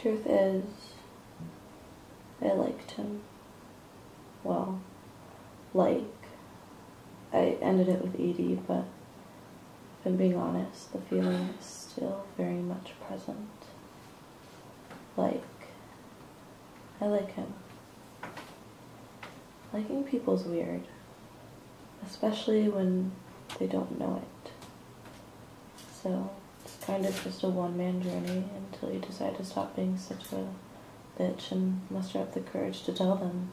Truth is, I liked him. Well, I ended it with Edie, but if I'm being honest, the feeling is still very much present. I like him. Liking people's weird, especially when they don't know it. So it's kind of just a one-man journey until you decide to stop being such a bitch and muster up the courage to tell them.